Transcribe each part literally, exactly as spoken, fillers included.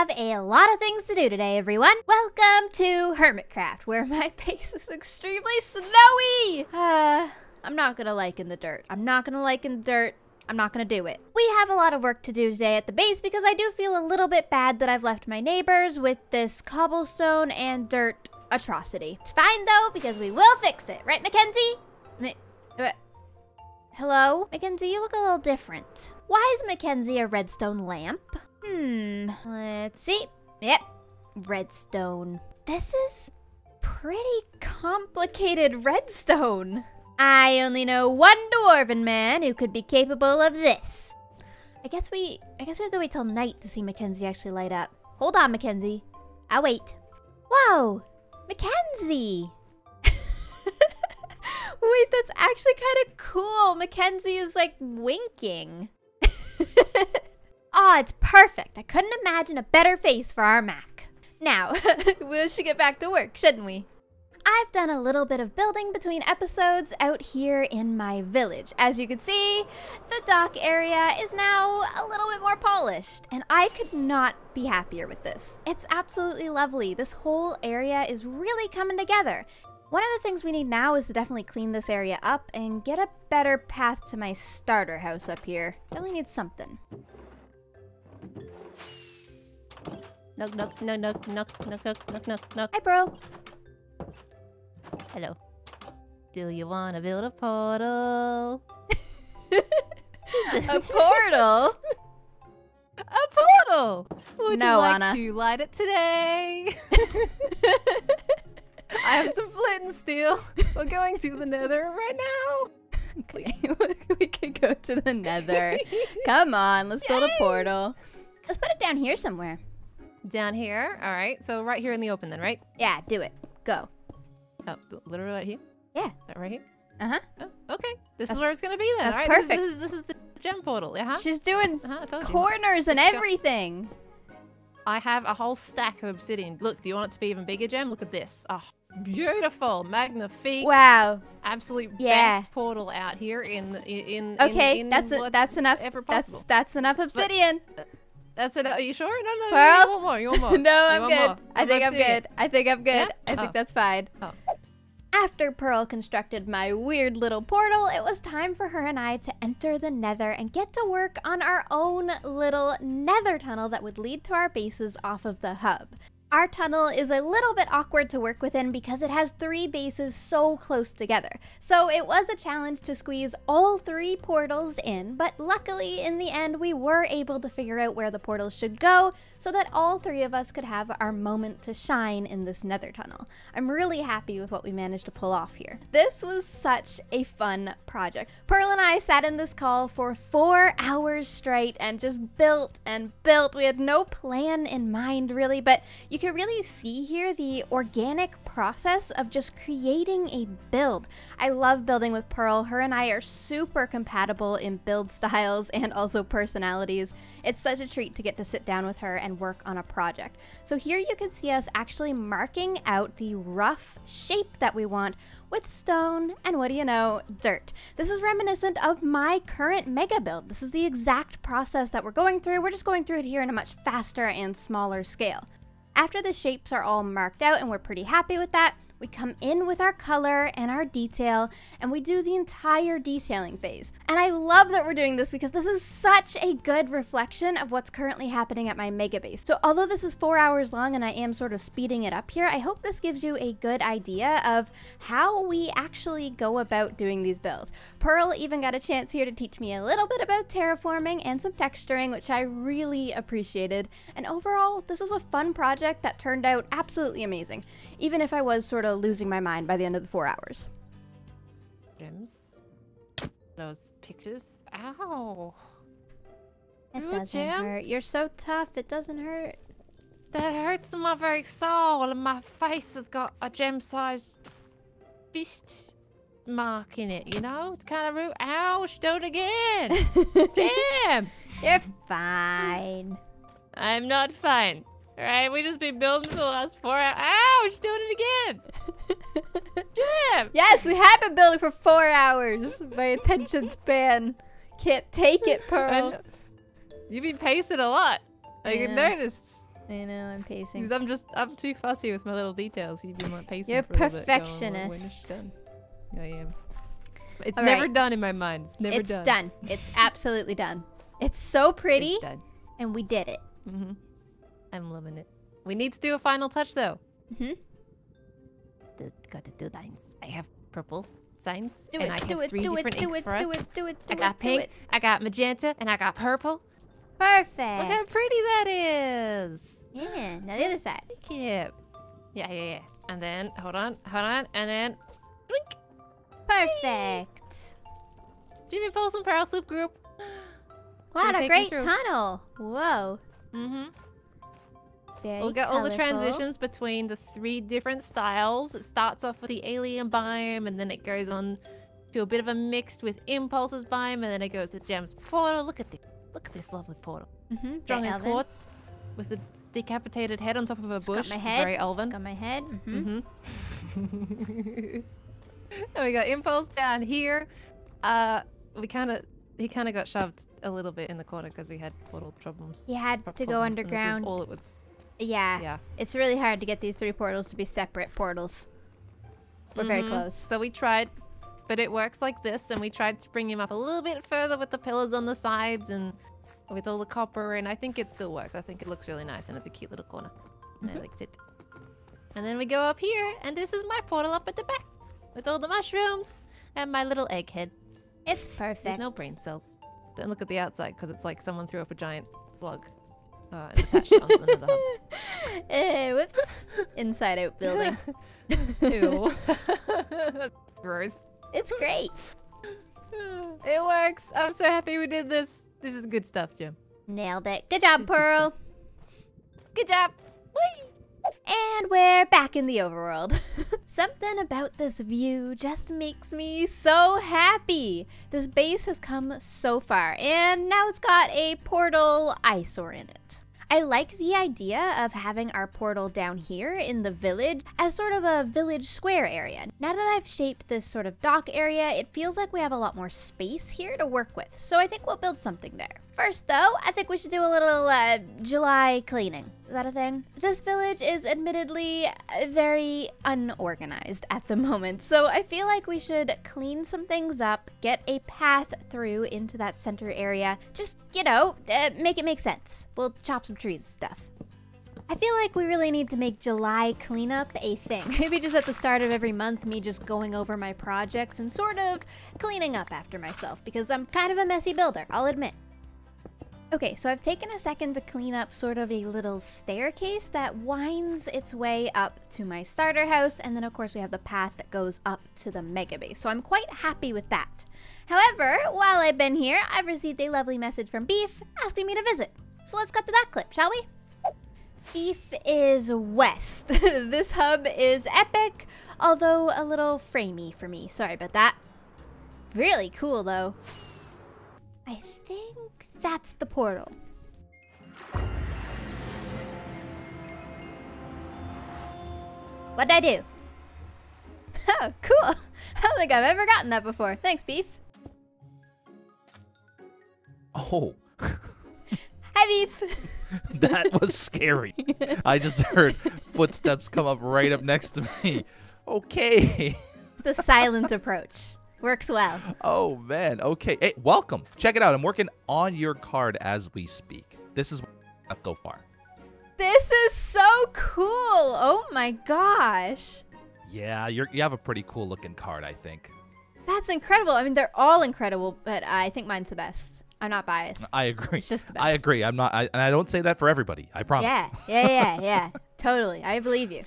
have a lot of things to do today, everyone. Welcome to Hermitcraft, where my base is extremely snowy. Uh, I'm not gonna liken the dirt. I'm not gonna liken the dirt. I'm not gonna do it. We have a lot of work to do today at the base because I do feel a little bit bad that I've left my neighbors with this cobblestone and dirt atrocity. It's fine though, because we will fix it. Right, Mackenzie? Ma uh, hello? Mackenzie, you look a little different. Why is Mackenzie a redstone lamp? Hmm, let's see. Yep, redstone. This is pretty complicated redstone. I only know one dwarven man who could be capable of this. I guess we I guess we have to wait till night to see Mackenzie actually light up. Hold on, Mackenzie. I'll wait. Whoa! Mackenzie! Wait, that's actually kind of cool. Mackenzie is like winking. Oh, it's perfect. I couldn't imagine a better face for our Mac. Now, we should get back to work, shouldn't we? I've done a little bit of building between episodes out here in my village. As you can see, the dock area is now a little bit more polished, and I could not be happier with this. It's absolutely lovely. This whole area is really coming together. One of the things we need now is to definitely clean this area up and get a better path to my starter house up here. Definitely need something. Knock, knock, knock, knock, knock, knock, knock, knock, knock. Hi, bro. Hello. Do you want to build a portal? A portal? A portal! Would no, you like Anna. to light it today? I have some flint and steel. We're going to the nether right now. Okay. We can go to the nether. Come on, let's Yay! build a portal. Let's put it down here somewhere. Down here? All right. So right here in the open then, right? Yeah, do it. Go. Oh, literally right here? Yeah. Right here? Uh-huh. Oh, okay. This that's, is where it's going to be then. That's All right, perfect. This, this, is, this is the gem portal. Uh-huh. She's doing uh-huh, corners and everything. I have a whole stack of obsidian. Look, do you want it to be even bigger, Gem? Look at this. Oh, beautiful. Magnifique. Wow. Absolute yeah. best portal out here in... in, in okay, in, in that's, a, that's enough. Ever possible. That's, that's enough obsidian. But, uh, That's it. Are you sure? No, no, no. Pearl? You want more? You want more? No, I'm good. I think I'm good. I think I'm good. I think that's fine. Oh. After Pearl constructed my weird little portal, it was time for her and I to enter the nether and get to work on our own little nether tunnel that would lead to our bases off of the hub. Our tunnel is a little bit awkward to work within because it has three bases so close together. So it was a challenge to squeeze all three portals in, but luckily in the end we were able to figure out where the portals should go so that all three of us could have our moment to shine in this nether tunnel. I'm really happy with what we managed to pull off here. This was such a fun project. Pearl and I sat in this call for four hours straight and just built and built. We had no plan in mind really, but you You can really see here the organic process of just creating a build. I love building with Pearl. Her and I are super compatible in build styles and also personalities. It's such a treat to get to sit down with her and work on a project. So here you can see us actually marking out the rough shape that we want with stone and, what do you know, dirt. This is reminiscent of my current mega build. This is the exact process that we're going through. We're just going through it here in a much faster and smaller scale. After the shapes are all marked out and we're pretty happy with that, we come in with our color and our detail and we do the entire detailing phase. And I love that we're doing this because this is such a good reflection of what's currently happening at my mega base. So although this is four hours long and I am sort of speeding it up here, I hope this gives you a good idea of how we actually go about doing these builds. Pearl even got a chance here to teach me a little bit about terraforming and some texturing, which I really appreciated. And overall, this was a fun project that turned out absolutely amazing, even if I was sort of losing my mind by the end of the four hours. Gems. Those pictures. Ow. It Ooh, doesn't Gem. hurt. You're so tough. It doesn't hurt. That hurts my very soul. And my face has got a gem-sized fist mark in it, you know? It's kind of rude. Ow, she did it again. Damn. You're fine. I'm not fine. Alright, we just been building for the last four hours. Ow, she's doing it again! Gem! Yes, we have been building for four hours. My attention span can't take it, Pearl. You've been pacing a lot. I yeah. noticed. I know, I'm pacing. Because I'm just, I'm too fussy with my little details. You've been like pacing. You're for a perfectionist. Bit, going, oh, I am. It's All never right. done in my mind. It's never it's done. It's done. It's absolutely done. It's so pretty. It's done. And we did it. Mm-hmm. I'm loving it. We need to do a final touch though. Mm-hmm. The, got to do lines. I have purple signs. Do and it, I do have it, three do different it, do it, do it, do it, do it, do I got it, pink, it. I got magenta, and I got purple. Perfect. Look how pretty that is. Yeah, now the other side. Yeah. Yeah, yeah, yeah. And then, hold on, hold on, and then, blink. Perfect. Jimmy Pulse and Pearl Soup Group. What a great tunnel. Whoa. Mm-hmm. Very we'll get colorful. All the transitions between the three different styles. It starts off with the alien biome, and then it goes on to a bit of a mix with Impulse's biome, and then it goes to Gem's portal. Look at this. Look at this lovely portal. Mm-hmm. Strong in quartz with a decapitated head on top of a it's bush. Got my head. Very elven. It's got my head. Mm-hmm. Mm-hmm. And we got Impulse down here. Uh, we kind of... He kind of got shoved a little bit in the corner because we had portal problems. You had problems, to go underground. And this is all it was... Yeah. yeah, it's really hard to get these three portals to be separate portals. We're mm-hmm. very close. So we tried, but it works like this, and we tried to bring him up a little bit further with the pillars on the sides and with all the copper, and I think it still works. I think it looks really nice, and it's a cute little corner. Mm-hmm. I liked it. And then we go up here, and this is my portal up at the back with all the mushrooms and my little egghead. It's perfect. With no brain cells. Don't look at the outside, because it's like someone threw up a giant slug. Uh, and attached onto another hub. Eh, whoops. Inside out building. Ew. That's gross. It's great. It works. I'm so happy we did this. This is good stuff, Gem. Nailed it. Good job, Pearl. Good job. Whee! And we're back in the overworld. Something about this view just makes me so happy. This base has come so far, and now it's got a portal eyesore in it. I like the idea of having our portal down here in the village as sort of a village square area. Now that I've shaped this sort of dock area, it feels like we have a lot more space here to work with, so I think we'll build something there. First though, I think we should do a little uh, July cleaning. Is that a thing? This village is admittedly very unorganized at the moment, so I feel like we should clean some things up, get a path through into that center area. Just, you know, uh, make it make sense. We'll chop some trees and stuff. I feel like we really need to make July cleanup a thing. Maybe just at the start of every month, me just going over my projects and sort of cleaning up after myself, because I'm kind of a messy builder, I'll admit. Okay, so I've taken a second to clean up sort of a little staircase that winds its way up to my starter house, and then of course we have the path that goes up to the mega base, so I'm quite happy with that. However, while I've been here, I've received a lovely message from Beef asking me to visit. So let's cut to that clip, shall we? Beef is west. This hub is epic, although a little framey for me. Sorry about that. Really cool though. I think that's the portal. What'd I do? Oh, cool. I don't think I've ever gotten that before. Thanks, Beef. Oh. Hi, Beef. That was scary. I just heard footsteps come up right up next to me. Okay. It's the silent approach. Works well. Oh, man. Okay. Hey, welcome. Check it out. I'm working on your card as we speak. This is what I've got so far. This is so cool. Oh, my gosh. Yeah, you're, you have a pretty cool looking card, I think. That's incredible. I mean, they're all incredible, but I think mine's the best. I'm not biased. I agree. It's just the best. I agree. I'm not, I, and I don't say that for everybody. I promise. Yeah, yeah, yeah, yeah. Totally. I believe you.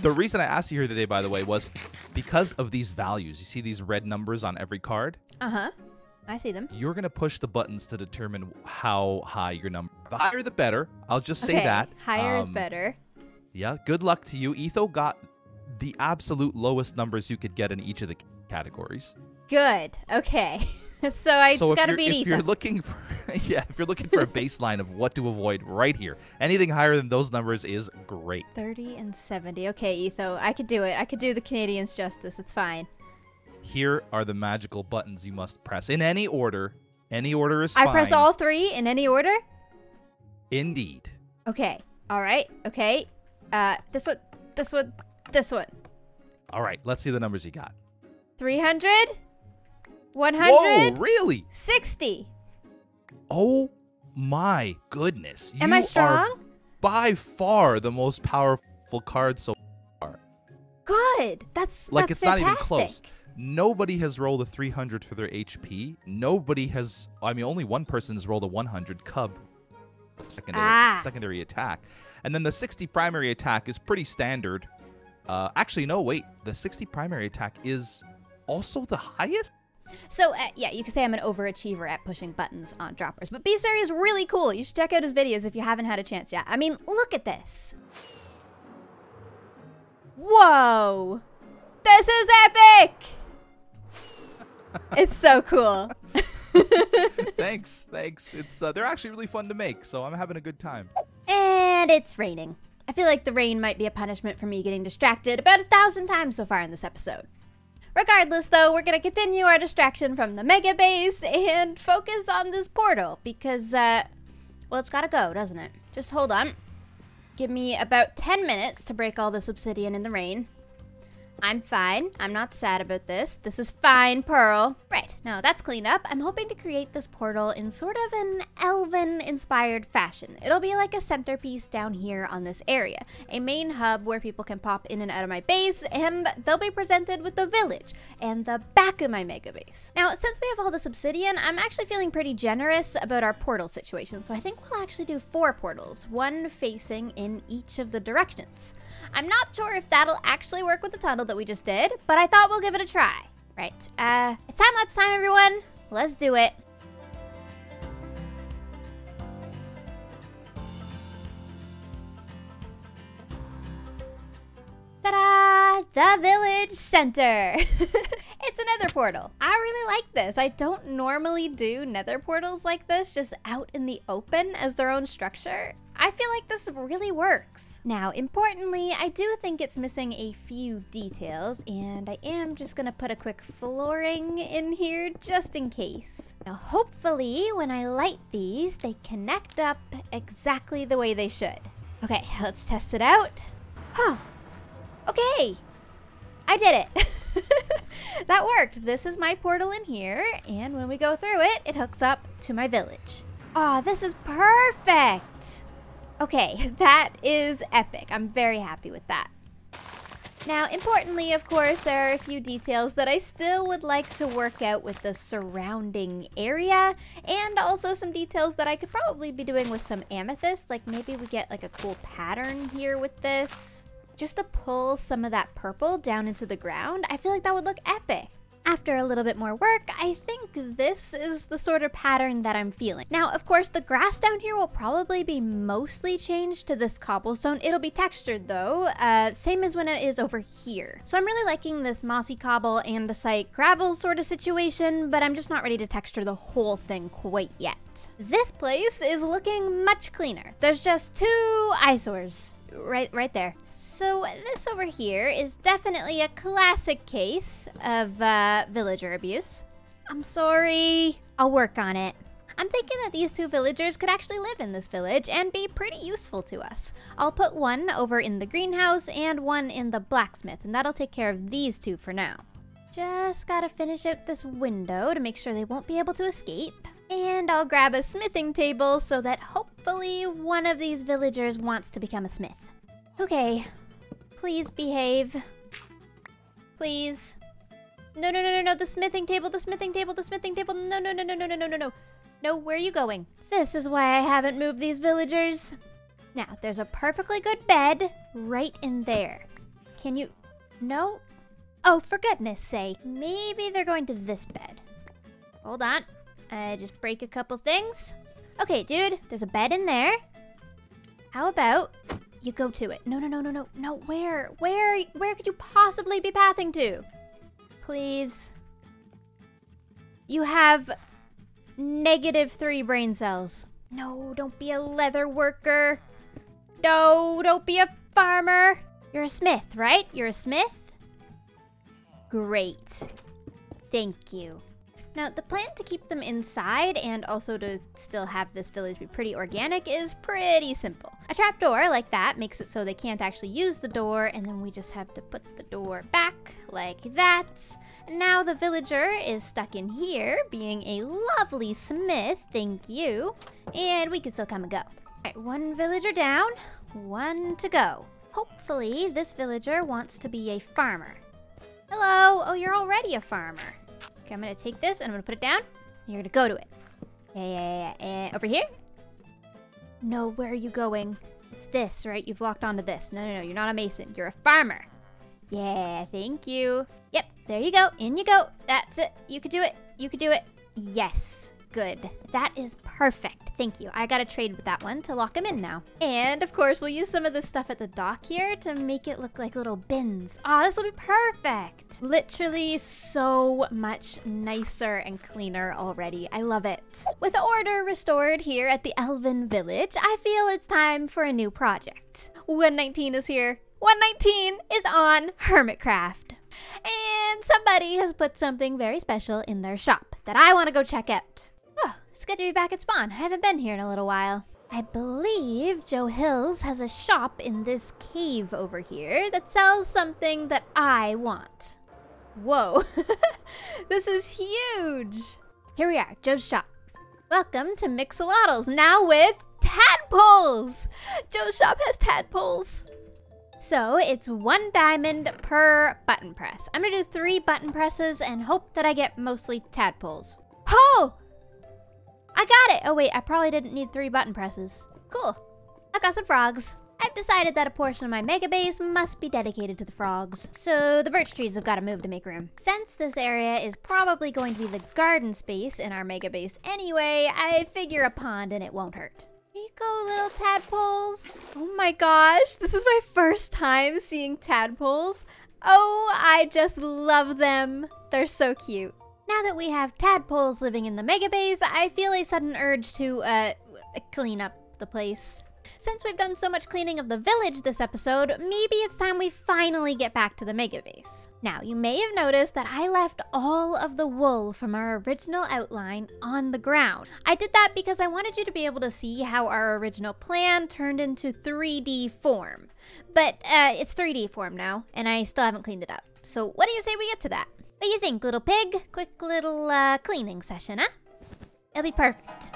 The reason I asked you here today, by the way, was because of these values. You see these red numbers on every card? Uh-huh. I see them. You're going to push the buttons to determine how high your number. The higher, the better. I'll just say okay. that. Higher um, is better. Yeah. Good luck to you. Etho got the absolute lowest numbers you could get in each of the categories. Good. Okay. So I so just gotta beat Etho. If you're looking for, yeah, if you're looking for a baseline of what to avoid right here, anything higher than those numbers is great. thirty and seventy. Okay, Etho, I could do it. I could do the Canadians justice. It's fine. Here are the magical buttons you must press in any order. Any order is fine. I press all three in any order? Indeed. Okay. All right. Okay. Uh, this one, this one, this one. All right. Let's see the numbers you got. three hundred, one hundred. Whoa, really? sixty. Oh my goodness. Am I strong? You are by far the most powerful card so far. Good. That's like, that's it's fantastic. Not even close. Nobody has rolled a three hundred for their H P. Nobody has, I mean, only one person has rolled a one hundred, Cub, secondary, ah. secondary attack. And then the sixty primary attack is pretty standard. Uh, actually, no, wait. The sixty primary attack is also the highest? So, uh, yeah, you could say I'm an overachiever at pushing buttons on droppers. But Beastary is really cool. You should check out his videos if you haven't had a chance yet. I mean, look at this. Whoa. This is epic. It's so cool. Thanks, thanks. It's uh, they're actually really fun to make, so I'm having a good time. And it's raining. I feel like the rain might be a punishment for me getting distracted about a thousand times so far in this episode. Regardless, though, we're going to continue our distraction from the mega base and focus on this portal because, uh, well, it's got to go, doesn't it? Just hold on. Give me about ten minutes to break all this obsidian in the rain. I'm fine. I'm not sad about this. This is fine, Pearl. Right, now that's cleaned up. I'm hoping to create this portal in sort of an elven-inspired fashion. It'll be like a centerpiece down here on this area. A main hub where people can pop in and out of my base, and they'll be presented with the village and the back of my mega base. Now, since we have all this obsidian, I'm actually feeling pretty generous about our portal situation, so I think we'll actually do four portals, one facing in each of the directions. I'm not sure if that'll actually work with the tunnel that we just did, but I thought we'll give it a try. Right, uh, it's time-lapse time, everyone. Let's do it. Ta-da! The village center. It's a nether portal. I really like this. I don't normally do nether portals like this, just out in the open as their own structure. I feel like this really works. Now, importantly, I do think it's missing a few details, and I am just gonna put a quick flooring in here just in case. Now, hopefully, when I light these, they connect up exactly the way they should. Okay, let's test it out. Huh. Okay, I did it. That worked. This is my portal in here, and when we go through it, it hooks up to my village. Aw, this is perfect. Okay, that is epic. I'm very happy with that. Now, importantly, of course, there are a few details that I still would like to work out with the surrounding area, and also some details that I could probably be doing with some amethyst. Like, maybe we get like a cool pattern here with this, just to pull some of that purple down into the ground. I feel like that would look epic. After a little bit more work, I think this is the sort of pattern that I'm feeling. Now, of course, the grass down here will probably be mostly changed to this cobblestone. It'll be textured, though, uh, same as when it is over here. So I'm really liking this mossy cobble and andesite gravel sort of situation, but I'm just not ready to texture the whole thing quite yet. This place is looking much cleaner. There's just two eyesores. Right, right there. So this over here is definitely a classic case of uh, villager abuse. I'm sorry. I'll work on it. I'm thinking that these two villagers could actually live in this village and be pretty useful to us. I'll put one over in the greenhouse and one in the blacksmith, and that'll take care of these two for now. Just gotta finish out this window to make sure they won't be able to escape. And I'll grab a smithing table so that hopefully one of these villagers wants to become a smith. Okay, please behave. Please. No, no, no, no, no, the smithing table, the smithing table, the smithing table. No, no, no, no, no, no, no, no, no. No, where are you going? This is why I haven't moved these villagers. Now, there's a perfectly good bed right in there. Can you? No? Oh, for goodness sake. Maybe they're going to this bed. Hold on. Uh, just break a couple things. Okay, dude, there's a bed in there. How about you go to it? No, no, no, no, no, no, where? Where where could you possibly be pathing to? Please. You have negative three brain cells. No, don't be a leather worker. No, don't be a farmer. You're a smith, right? You're a smith? Great. Thank you. Now, the plan to keep them inside and also to still have this village be pretty organic is pretty simple. A trapdoor like that makes it so they can't actually use the door, and then we just have to put the door back like that. Now the villager is stuck in here being a lovely smith, thank you. And we can still come and go. Alright, one villager down, one to go. Hopefully this villager wants to be a farmer. Hello! Oh, you're already a farmer. Okay, I'm gonna take this and I'm gonna put it down. And you're gonna go to it. Yeah, yeah, yeah, yeah. Over here? No, where are you going? It's this, right? You've locked onto this. No, no, no, you're not a mason. You're a farmer. Yeah, thank you. Yep, there you go. In you go. That's it. You could do it. You could do it. Yes. Good. That is perfect. Thank you. I gotta trade with that one to lock him in now. And of course, we'll use some of the stuff at the dock here to make it look like little bins. Oh, this will be perfect. Literally so much nicer and cleaner already. I love it. With order restored here at the Elven Village, I feel it's time for a new project. one nineteen is here. one nineteen is on Hermitcraft. And somebody has put something very special in their shop that I want to go check out. It's good to be back at spawn. I haven't been here in a little while. I believe Joe Hills has a shop in this cave over here that sells something that I want. Whoa, this is huge. Here we are, Joe's shop. Welcome to Mixalottles, now with tadpoles. Joe's shop has tadpoles. So it's one diamond per button press. I'm gonna do three button presses and hope that I get mostly tadpoles. Oh! I got it! Oh wait, I probably didn't need three button presses. Cool. I've got some frogs. I've decided that a portion of my mega base must be dedicated to the frogs. So the birch trees have got to move to make room. Since this area is probably going to be the garden space in our mega base anyway, I figure a pond and it won't hurt. Here you go, little tadpoles. Oh my gosh, this is my first time seeing tadpoles. Oh, I just love them. They're so cute. Now that we have tadpoles living in the mega base, I feel a sudden urge to, uh, clean up the place. Since we've done so much cleaning of the village this episode, maybe it's time we finally get back to the mega base. Now, you may have noticed that I left all of the wool from our original outline on the ground. I did that because I wanted you to be able to see how our original plan turned into three D form. But, uh, it's three D form now, and I still haven't cleaned it up. So what do you say we get to that? What do you think, little pig? Quick little uh, cleaning session, huh? It'll be perfect.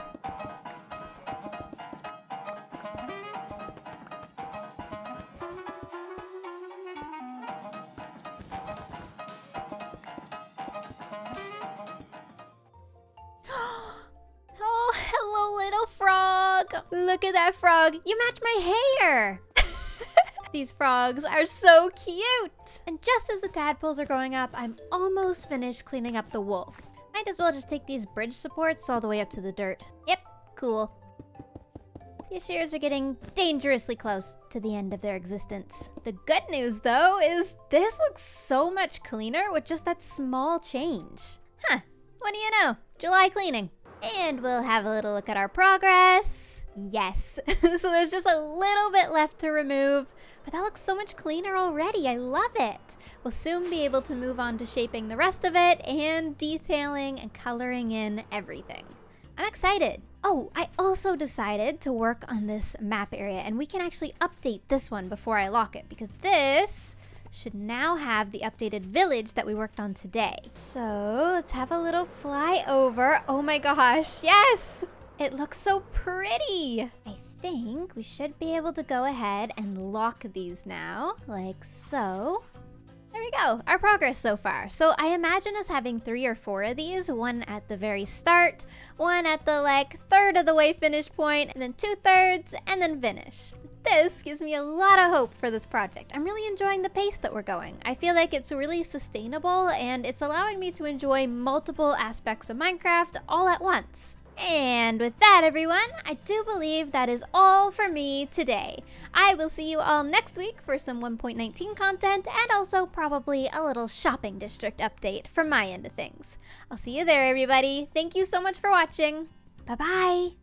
Oh, hello, little frog. Look at that frog. You match my hair. These frogs are so cute! And just as the tadpoles are growing up, I'm almost finished cleaning up the wool. Might as well just take these bridge supports all the way up to the dirt. Yep, cool. These shears are getting dangerously close to the end of their existence. The good news, though, is this looks so much cleaner with just that small change. Huh, what do you know? July cleaning. And we'll have a little look at our progress. Yes, so there's just a little bit left to remove, but that looks so much cleaner already. I love it. We'll soon be able to move on to shaping the rest of it and detailing and coloring in everything. I'm excited. Oh, I also decided to work on this map area, and we can actually update this one before I lock it because this should now have the updated village that we worked on today. So let's have a little flyover. Oh my gosh, yes! It looks so pretty. I think we should be able to go ahead and lock these now, like so. There we go, our progress so far. So I imagine us having three or four of these, one at the very start, one at the like third of the way finish point, and then two thirds, and then finish. This gives me a lot of hope for this project. I'm really enjoying the pace that we're going. I feel like it's really sustainable and it's allowing me to enjoy multiple aspects of Minecraft all at once. And with that, everyone, I do believe that is all for me today. I will see you all next week for some one point nineteen content and also probably a little shopping district update from my end of things. I'll see you there, everybody. Thank you so much for watching. Bye-bye.